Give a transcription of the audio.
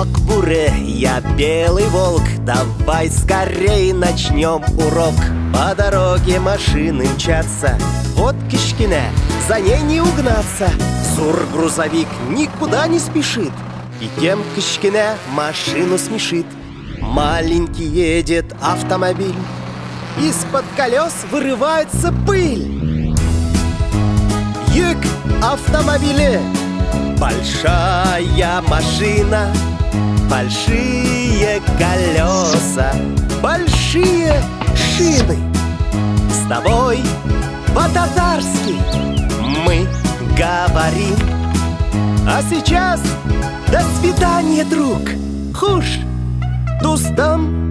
Ак Буре, я белый волк, давай скорей начнем урок. По дороге машины мчатся, вот Кишкине, за ней не угнаться. Сур-грузовик никуда не спешит, и тем Кишкине машину смешит. Маленький едет автомобиль, из-под колес вырывается пыль. Юг автомобиле, большая машина, большие колеса, большие шины. С тобой по-татарски мы говорим. А сейчас до свидания, друг. Хуш, дустам.